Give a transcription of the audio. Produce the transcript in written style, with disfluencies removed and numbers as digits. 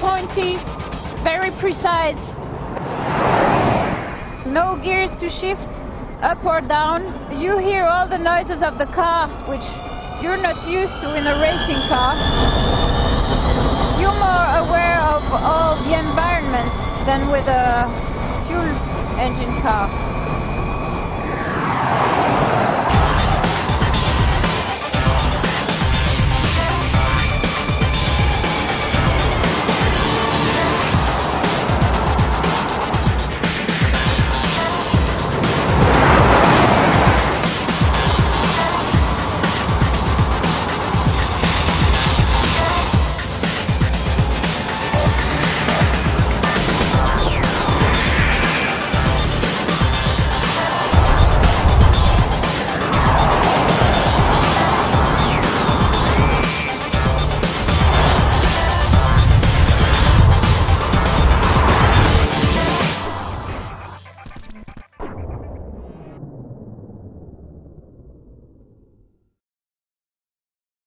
pointy, very precise. No gears to shift up or down. You hear all the noises of the car, which you're not used to in a racing car. You're more aware of all the environment than with a fuel engine car.